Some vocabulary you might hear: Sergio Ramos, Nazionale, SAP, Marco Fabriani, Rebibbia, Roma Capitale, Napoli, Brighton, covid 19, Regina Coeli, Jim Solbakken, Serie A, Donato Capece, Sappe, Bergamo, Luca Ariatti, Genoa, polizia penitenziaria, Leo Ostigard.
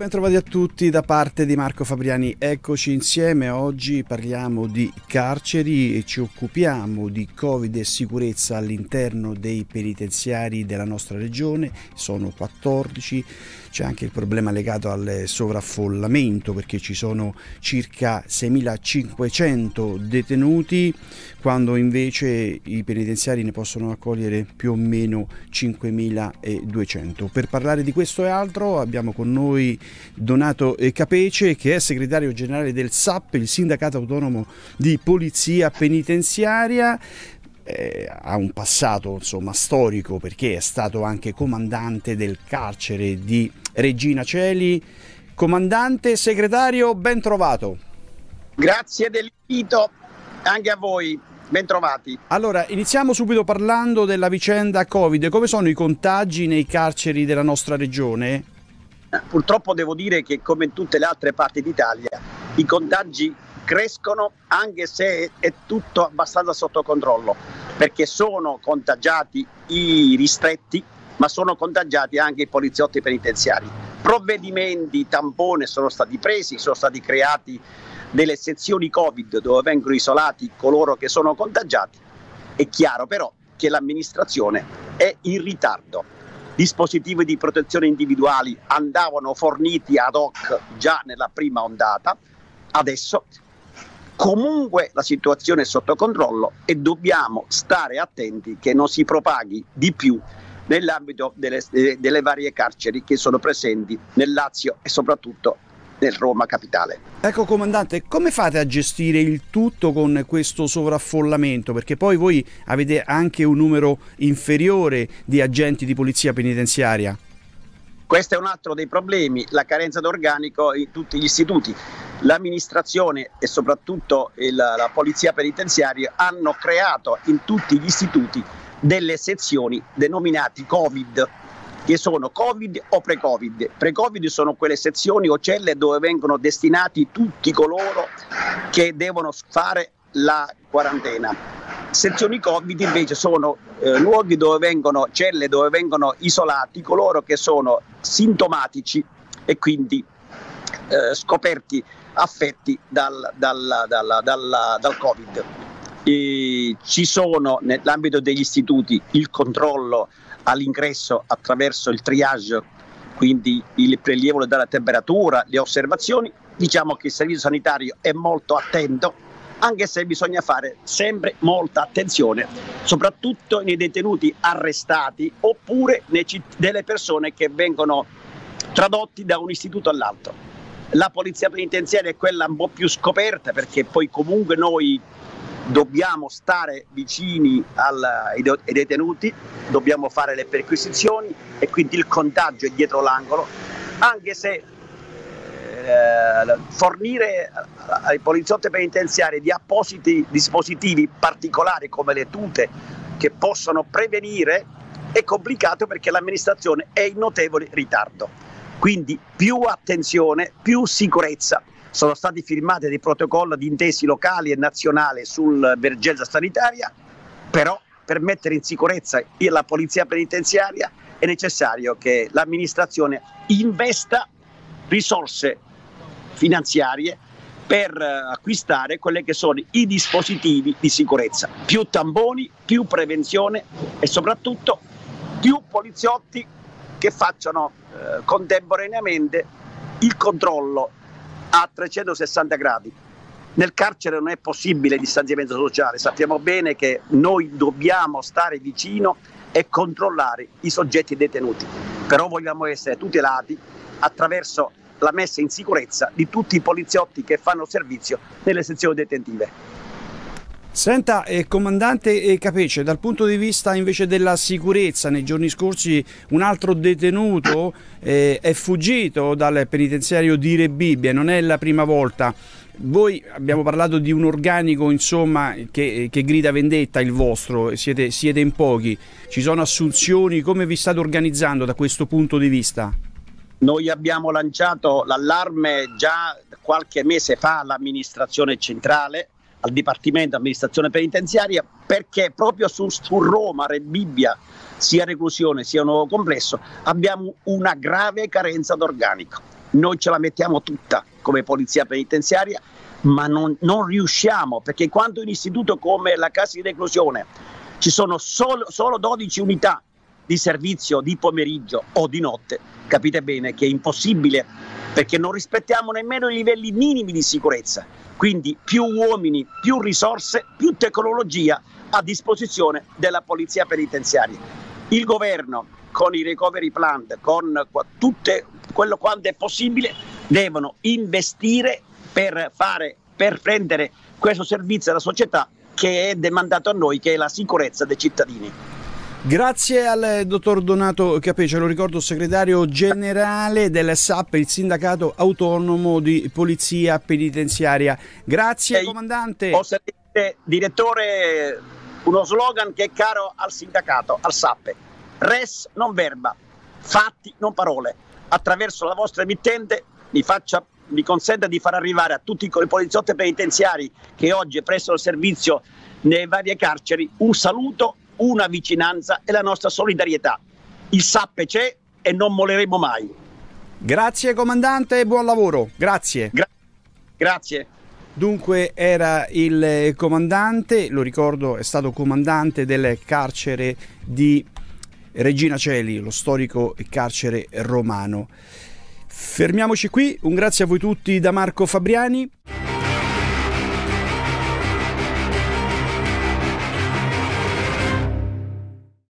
Bentrovati a tutti da parte di Marco Fabriani, eccoci insieme. Oggi parliamo di carceri e ci occupiamo di Covid e sicurezza all'interno dei penitenziari della nostra regione, sono 14, c'è anche il problema legato al sovraffollamento perché ci sono circa 6.500 detenuti quando invece i penitenziari ne possono accogliere più o meno 5.200. Per parlare di questo e altro abbiamo con noi Donato Capece, che è segretario generale del SAP, il sindacato autonomo di polizia penitenziaria. Ha un passato storico perché è stato anche comandante del carcere di Regina Coeli. Comandante, segretario, ben trovato. Grazie dell'invito anche a voi. Bentrovati. Allora, iniziamo subito parlando della vicenda Covid. Come sono i contagi nei carceri della nostra regione? Purtroppo devo dire che, come in tutte le altre parti d'Italia, i contagi crescono, anche se è tutto abbastanza sotto controllo, perché sono contagiati i ristretti, ma sono contagiati anche i poliziotti penitenziari. Provvedimenti tampone sono stati presi, sono stati creati delle sezioni Covid dove vengono isolati coloro che sono contagiati. È chiaro però che l'amministrazione è in ritardo. Dispositivi di protezione individuali andavano forniti ad hoc già nella prima ondata, adesso comunque la situazione è sotto controllo e dobbiamo stare attenti che non si propaghi di più nell'ambito delle varie carceri che sono presenti nel Lazio e soprattutto nel Roma Capitale. Ecco comandante, come fate a gestire il tutto con questo sovraffollamento? Perché poi voi avete anche un numero inferiore di agenti di polizia penitenziaria. Questo è un altro dei problemi, la carenza d'organico in tutti gli istituti. L'amministrazione e soprattutto la polizia penitenziaria hanno creato in tutti gli istituti delle sezioni denominate Covid, che sono Covid o pre-Covid. Pre-Covid sono quelle sezioni o celle dove vengono destinati tutti coloro che devono fare la quarantena. Sezioni Covid invece sono luoghi dove vengono, celle dove vengono isolati coloro che sono sintomatici e quindi scoperti affetti dal Covid. E ci sono nell'ambito degli istituti il controllo all'ingresso attraverso il triage, quindi il prelievo della temperatura, le osservazioni. Diciamo che il servizio sanitario è molto attento, anche se bisogna fare sempre molta attenzione, soprattutto nei detenuti arrestati oppure delle persone che vengono tradotti da un istituto all'altro. La polizia penitenziaria è quella un po' più scoperta, perché poi comunque noi dobbiamo stare vicini ai detenuti, dobbiamo fare le perquisizioni e quindi il contagio è dietro l'angolo, anche se fornire ai poliziotti penitenziari di appositi dispositivi particolari come le tute che possono prevenire è complicato perché l'amministrazione è in notevole ritardo. Quindi più attenzione, più sicurezza. Sono stati firmati dei protocolli di intesi locali e nazionali sull'emergenza sanitaria, però per mettere in sicurezza la polizia penitenziaria è necessario che l'amministrazione investa risorse finanziarie per acquistare quelli che sono i dispositivi di sicurezza. Più tamponi, più prevenzione e soprattutto più poliziotti che facciano contemporaneamente il controllo a 360 gradi. Nel carcere non è possibile il distanziamento sociale, sappiamo bene che noi dobbiamo stare vicino e controllare i soggetti detenuti, però vogliamo essere tutelati attraverso la messa in sicurezza di tutti i poliziotti che fanno servizio nelle sezioni detentive. Senta, comandante Capece, dal punto di vista invece della sicurezza, nei giorni scorsi un altro detenuto è fuggito dal penitenziario di Rebibbia, non è la prima volta. Voi abbiamo parlato di un organico, insomma, che grida vendetta il vostro, siete in pochi, ci sono assunzioni, come vi state organizzando da questo punto di vista? Noi abbiamo lanciato l'allarme già qualche mese fa all'amministrazione centrale, al Dipartimento Amministrazione Penitenziaria, perché proprio su Roma, Rebibbia, sia reclusione sia nuovo complesso, abbiamo una grave carenza d'organico. Noi ce la mettiamo tutta come polizia penitenziaria, ma non riusciamo, perché quando un istituto come la casa di reclusione ci sono solo 12 unità di servizio di pomeriggio o di notte, capite bene che è impossibile, perché non rispettiamo nemmeno i livelli minimi di sicurezza. Quindi più uomini, più risorse, più tecnologia a disposizione della polizia penitenziaria. Il governo, con i recovery plan, con tutte quello quanto è possibile, devono investire per prendere questo servizio alla società che è demandato a noi, che è la sicurezza dei cittadini. Grazie al dottor Donato Capece, lo ricordo, segretario generale della SAP, il sindacato autonomo di polizia penitenziaria. Grazie, comandante. Posso dire, direttore, uno slogan che è caro al sindacato, al Sappe: res non verba, fatti non parole. Attraverso la vostra emittente mi consenta di far arrivare a tutti i poliziotti penitenziari che oggi prestano servizio nelle varie carceri un saluto, una vicinanza e la nostra solidarietà. Il Sappe c'è e non molleremo mai. Grazie comandante e buon lavoro. Grazie. Grazie. Dunque era il comandante, lo ricordo, è stato comandante del carcere di Regina Coeli, lo storico carcere romano. Fermiamoci qui, un grazie a voi tutti da Marco Fabriani.